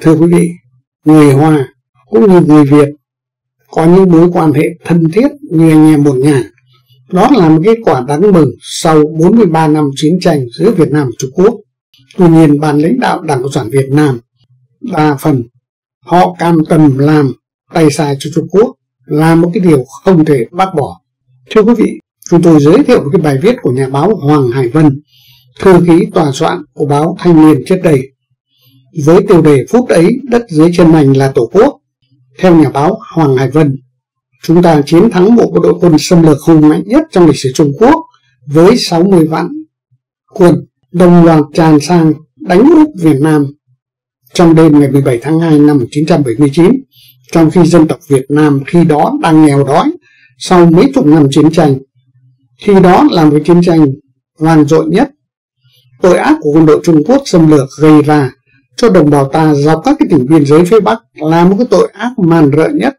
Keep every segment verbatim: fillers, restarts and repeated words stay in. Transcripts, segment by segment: Thưa quý vị, người Hoa cũng như người Việt có những mối quan hệ thân thiết như anh em một nhà. Đó là một kết quả đáng mừng sau bốn mươi ba năm chiến tranh giữa Việt Nam và Trung Quốc. Tuy nhiên, ban lãnh đạo Đảng Cộng sản Việt Nam, đa phần họ cam tâm làm tay sai cho Trung Quốc là một cái điều không thể bác bỏ. Thưa quý vị, chúng tôi giới thiệu một cái bài viết của nhà báo Hoàng Hải Vân, thư ký tòa soạn của báo Thanh Niên trước đây, với tiêu đề "Phút ấy đất dưới chân mình là Tổ quốc". Theo nhà báo Hoàng Hải Vân, chúng ta chiến thắng bộ đội quân xâm lược hùng mạnh nhất trong lịch sử Trung Quốc với sáu mươi vạn quân đồng loạt tràn sang đánh úp Việt Nam trong đêm ngày mười bảy tháng hai năm một nghìn chín trăm bảy mươi chín, trong khi dân tộc Việt Nam khi đó đang nghèo đói sau mấy chục năm chiến tranh. Khi đó là một chiến tranh vang dội nhất tội ác của quân đội Trung Quốc xâm lược gây ra cho đồng bào ta dọc các cái tỉnh biên giới phía Bắc là một cái tội ác man rợ nhất.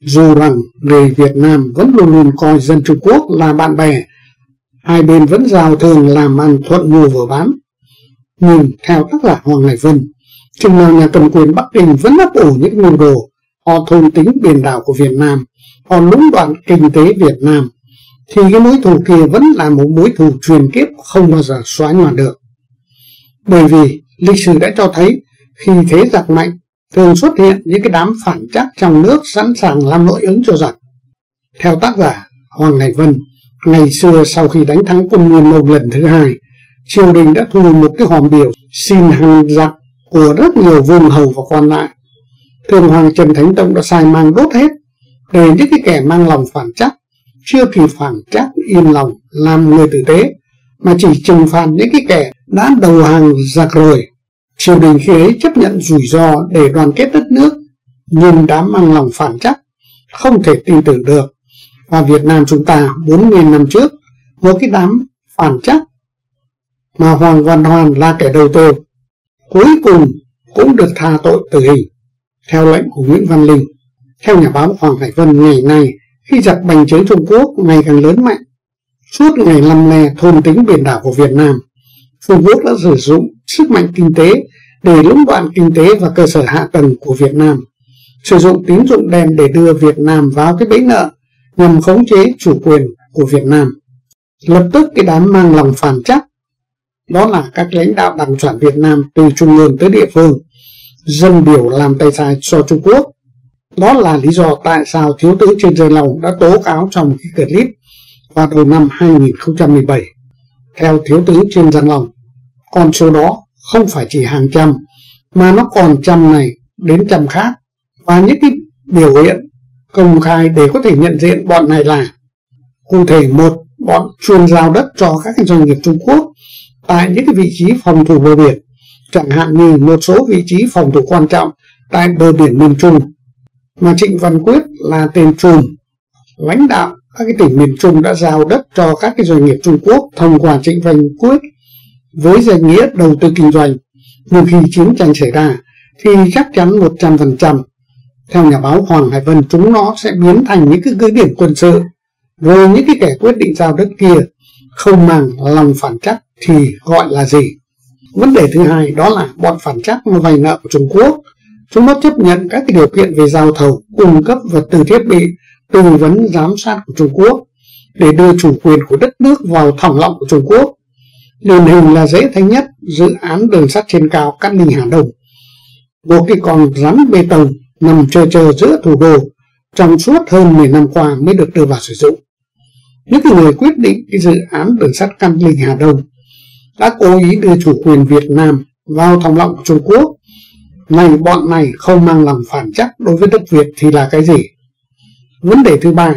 Dù rằng người Việt Nam vẫn luôn luôn coi dân Trung Quốc là bạn bè, hai bên vẫn giao thương làm ăn thuận mua vừa bán, nhưng theo tác giả Hoàng Hải Vân, chừng nào nhà cầm quyền Bắc Kinh vẫn ấp ủ những mưu đồ họ thôn tính biển đảo của Việt Nam, họ lũng đoạn kinh tế Việt Nam, thì cái mối thù kia vẫn là một mối thù truyền kiếp không bao giờ xóa nhòa được. Bởi vì lịch sử đã cho thấy khi thế giặc mạnh thường xuất hiện những cái đám phản trắc trong nước sẵn sàng làm nội ứng cho giặc. Theo tác giả Hoàng Hải Vân, ngày xưa sau khi đánh thắng quân Nguyên Mông lần thứ hai, triều đình đã thu một cái hòm biểu xin hàng giặc của rất nhiều vương hầu và quan lại. Thượng hoàng Trần Thánh Tông đã sai mang đốt hết, để những cái kẻ mang lòng phản trắc chưa kịp phản trắc yên lòng làm người tử tế, mà chỉ trừng phạt những cái kẻ đã đầu hàng giặc rồi. Triều đình khi ấy chấp nhận rủi ro để đoàn kết đất nước, nhưng đã mang lòng phản trắc không thể tin tưởng được. Và Việt Nam chúng ta bốn mươi năm trước với cái đám phản trắc mà Hoàng Văn Hoan là kẻ đầu têu, cuối cùng cũng được tha tội tử hình theo lệnh của Nguyễn Văn Linh. Theo nhà báo Hoàng Hải Vân, ngày nay khi giặc bành trướng Trung Quốc ngày càng lớn mạnh, suốt ngày lăm le thôn tính biển đảo của Việt Nam, Trung Quốc đã sử dụng sức mạnh kinh tế để lũng đoạn kinh tế và cơ sở hạ tầng của Việt Nam, sử dụng tín dụng đen để đưa Việt Nam vào cái bẫy nợ nhằm khống chế chủ quyền của Việt Nam. Lập tức cái đám mang lòng phản trắc, đó là các lãnh đạo Đảng Cộng sản Việt Nam từ trung ương tới địa phương, dân biểu làm tay sai cho Trung Quốc. Đó là lý do tại sao thiếu tướng Trương Giang Long đã tố cáo trong cái clip vào đầu năm hai nghìn không trăm mười bảy. Theo thiếu tướng Trương Giang Long, con số đó không phải chỉ hàng trăm, mà nó còn trăm này đến trăm khác. Và những cái biểu hiện công khai để có thể nhận diện bọn này là: cụ thể, một, bọn chuyên giao đất cho các doanh nghiệp Trung Quốc tại những cái vị trí phòng thủ bờ biển, chẳng hạn như một số vị trí phòng thủ quan trọng tại bờ biển miền Trung, mà Trịnh Văn Quyết là tên trùm lãnh đạo các cái tỉnh miền Trung đã giao đất cho các cái doanh nghiệp Trung Quốc thông qua Trịnh Vành Quốc với danh nghĩa đầu tư kinh doanh. Nhưng khi chiến tranh xảy ra thì chắc chắn một trăm phần trăm, theo nhà báo Hoàng Hải Vân, chúng nó sẽ biến thành những cái cứ điểm quân sự, rồi những cái kẻ quyết định giao đất kia không mang lòng phản trắc thì gọi là gì? Vấn đề thứ hai đó là bọn phản trắc nó vay nợ của Trung Quốc, chúng nó chấp nhận các cái điều kiện về giao thầu, cung cấp vật tư thiết bị, tư vấn giám sát của Trung Quốc để đưa chủ quyền của đất nước vào thòng lọng của Trung Quốc. Điển hình là dễ thấy nhất dự án đường sắt trên cao Cát Linh Hà Đông, một cái con rắn bê tông nằm trơ trơ giữa thủ đô trong suốt hơn mười năm qua mới được đưa vào sử dụng. Những người quyết định cái dự án đường sắt Cát Linh Hà Đông đã cố ý đưa chủ quyền Việt Nam vào thòng lọng của Trung Quốc. Này, bọn này không mang lòng phản trắc đối với đất Việt thì là cái gì? Vấn đề thứ ba,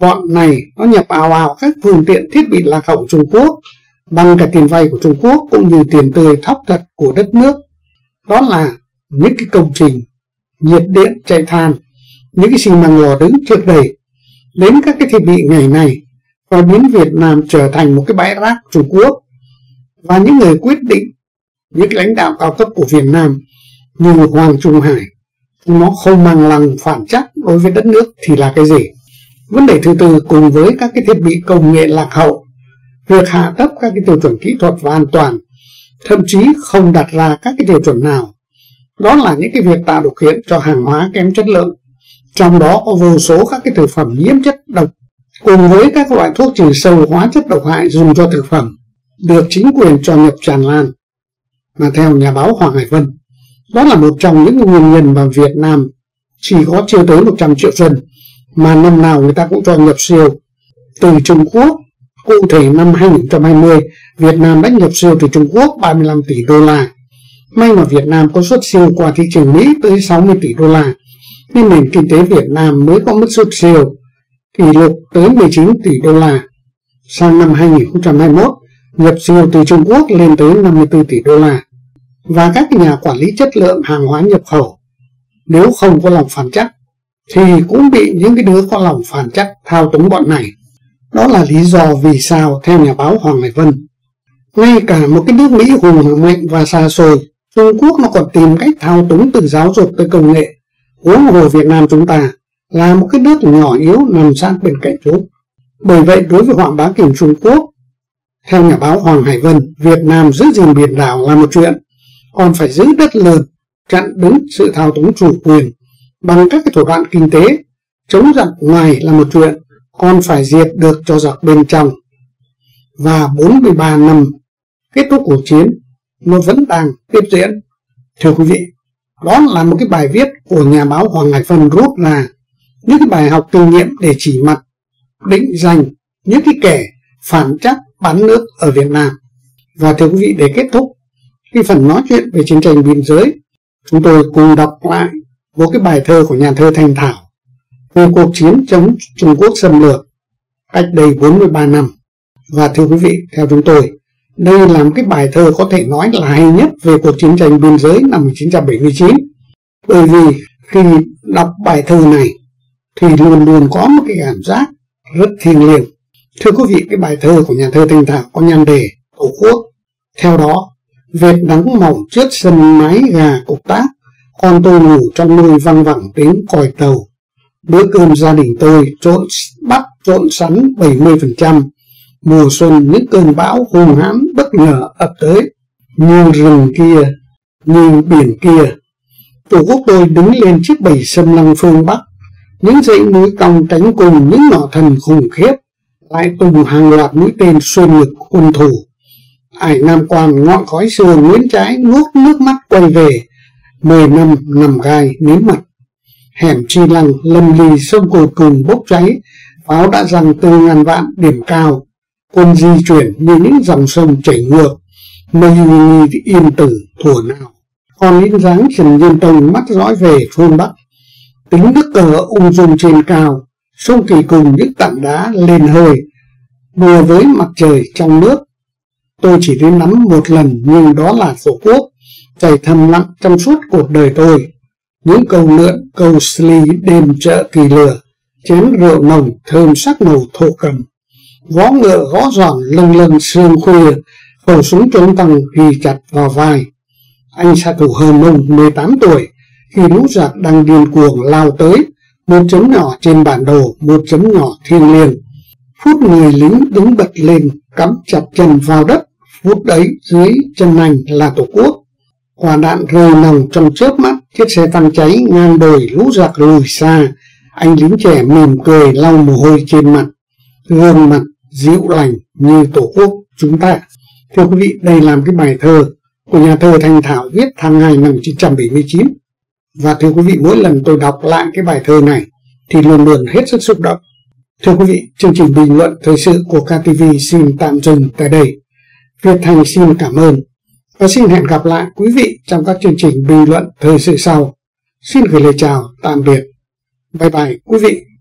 bọn này nó nhập ào ào các phương tiện thiết bị lạc hậu Trung Quốc bằng cả tiền vay của Trung Quốc cũng như tiền tươi thóc thật của đất nước. Đó là những cái công trình nhiệt điện chạy than, những cái xi măng lò đứng trước đây, đến các cái thiết bị ngày nay, và biến Việt Nam trở thành một cái bãi rác Trung Quốc. Và những người quyết định, những lãnh đạo cao cấp của Việt Nam như Hoàng Trung Hải, nó không mang lòng phản trắc đối với đất nước thì là cái gì? Vấn đề thứ tư, cùng với các cái thiết bị công nghệ lạc hậu, việc hạ thấp các cái tiêu chuẩn kỹ thuật và an toàn, thậm chí không đặt ra các cái tiêu chuẩn nào, Đó là những cái việc tạo điều kiện cho hàng hóa kém chất lượng, trong đó có vô số các cái thực phẩm nhiễm chất độc cùng với các loại thuốc trừ sâu, hóa chất độc hại dùng cho thực phẩm được chính quyền cho nhập tràn lan. Mà theo nhà báo Hoàng Hải Vân, đó là một trong những nguyên nhân mà Việt Nam chỉ có chưa tới một trăm triệu dân mà năm nào người ta cũng cho nhập siêu từ Trung Quốc. Cụ thể năm hai nghìn không trăm hai mươi, Việt Nam đã nhập siêu từ Trung Quốc ba mươi lăm tỷ đô la. May mà Việt Nam có xuất siêu qua thị trường Mỹ tới sáu mươi tỷ đô la, nên nền kinh tế Việt Nam mới có mức xuất siêu kỷ lục tới mười chín tỷ đô la. Sang năm hai nghìn không trăm hai mươi mốt, nhập siêu từ Trung Quốc lên tới năm mươi tư tỷ đô la. Và các nhà quản lý chất lượng hàng hóa nhập khẩu, nếu không có lòng phản trắc, thì cũng bị những cái đứa có lòng phản trắc thao túng bọn này. Đó là lý do vì sao, theo nhà báo Hoàng Hải Vân, ngay cả một cái nước Mỹ hùng mạnh và xa xôi, Trung Quốc nó còn tìm cách thao túng từ giáo dục tới công nghệ. Huống hồ Việt Nam chúng ta là một cái nước nhỏ yếu nằm sát bên cạnh chúng. Bởi vậy, đối với họa bá kình Trung Quốc, theo nhà báo Hoàng Hải Vân, Việt Nam giữ gìn biển đảo là một chuyện, còn phải giữ đất liền, chặn đứng sự thao túng chủ quyền bằng các cái thủ đoạn kinh tế, chống giặc ngoài là một chuyện, còn phải diệt được cho giặc bên trong. Và bốn mươi ba năm kết thúc cuộc chiến, nó vẫn đang tiếp diễn. Thưa quý vị, đó là một cái bài viết của nhà báo Hoàng Hải Vân rút ra những cái bài học kinh nghiệm để chỉ mặt, định danh những cái kẻ phản trắc bán nước ở Việt Nam. Và thưa quý vị, để kết thúc cái phần nói chuyện về chiến tranh biên giới, chúng tôi cùng đọc lại một cái bài thơ của nhà thơ Thanh Thảo về cuộc chiến chống Trung Quốc xâm lược cách đây bốn mươi ba năm. Và thưa quý vị, theo chúng tôi, đây là một cái bài thơ có thể nói là hay nhất về cuộc chiến tranh biên giới năm một nghìn chín trăm bảy mươi chín. Bởi vì khi đọc bài thơ này thì luôn luôn có một cái cảm giác rất thiêng liêng. Thưa quý vị, cái bài thơ của nhà thơ Thanh Thảo có nhan đề Tổ quốc. Theo đó, Việt nắng mỏng trước sân mái gà cục tác, con tôi ngủ trong nuôi văng vẳng tiếng còi tàu. Bữa cơm gia đình tôi trộn bắp trộn sắn bảy mươi phần trăm. Mùa xuân những cơn bão hung hãn bất ngờ ập tới, như rừng kia, như biển kia. Tổ quốc tôi đứng lên chiếc bầy xâm lăng phương Bắc, những dãy núi cong tránh cùng những nỏ thần khủng khiếp, lại tung hàng loạt mũi tên xuyên ngực quân thù. Ải Nam Quan ngọn khói xưa Nguyễn Trãi nuốt nước mắt quay về, mười năm nằm gai nếm mặt. Hẻm Chi Lăng lâm lì sông Cồn Cồn bốc cháy, pháo đã giăng từ ngàn vạn điểm cao. Quân di chuyển như những dòng sông chảy ngược, mây nghi yên tử thuở nào. Còn những dáng Trần Nhân Tông mắt dõi về phương Bắc, tính nước cờ ung dung trên cao, sông Kỳ cùng những tảng đá lên hơi, đùa với mặt trời trong nước. Tôi chỉ đến nắm một lần nhưng đó là Tổ quốc, chảy thầm lặng trong suốt cuộc đời tôi. Những câu lượn, câu sli đêm chợ Kỳ Lửa, chén rượu nồng thơm sắc màu thổ cầm. Vó ngựa gõ giòn lâng lâng sương khuya, khẩu súng chống tăng ghi chặt vào vai. Anh xạ thủ Hờ Mông mười tám tuổi, khi lũ giặc đang điên cuồng lao tới, một chấm nhỏ trên bản đồ, một chấm nhỏ thiêng liêng. Phút người lính đứng bật lên, cắm chặt chân vào đất, phút đấy dưới chân anh là Tổ quốc. Quả đạn rơi nòng trong chớp mắt, chiếc xe tăng cháy ngang đồi, lũ giặc lùi xa. Anh lính trẻ mỉm cười lau mồ hôi trên mặt, gương mặt dịu lành như Tổ quốc chúng ta. Thưa quý vị, đây là một cái bài thơ của nhà thơ Thanh Thảo viết tháng hai năm một nghìn chín trăm bảy mươi chín. Và thưa quý vị, mỗi lần tôi đọc lại cái bài thơ này thì luôn luôn hết sức xúc động. Thưa quý vị, chương trình bình luận thời sự của ca tê vê xin tạm dừng tại đây. Việt Thành xin cảm ơn và xin hẹn gặp lại quý vị trong các chương trình bình luận thời sự sau. Xin gửi lời chào, tạm biệt. Bye bye quý vị.